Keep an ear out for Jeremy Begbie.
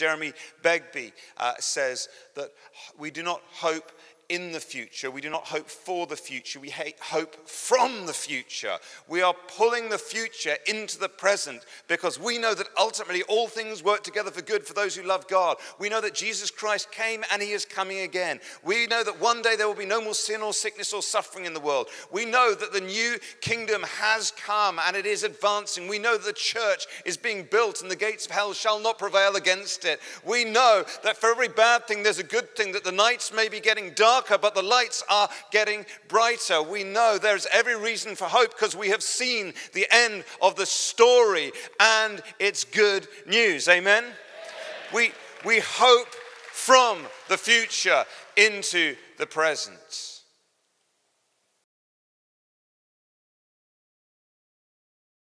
Jeremy Begbie says that we do not hope in the future, we do not hope for the future, we hope from the future. We are pulling the future into the present because we know that ultimately all things work together for good for those who love God. We know that Jesus Christ came and he is coming again. We know that one day there will be no more sin or sickness or suffering in the world. We know that the new kingdom has come and it is advancing. We know that the church is being built and the gates of hell shall not prevail against it. We know that for every bad thing there's a good thing, that the nights may be getting dark, but the lights are getting brighter. We know there's every reason for hope because we have seen the end of the story and it's good news. Amen? Amen. We hope from the future into the present.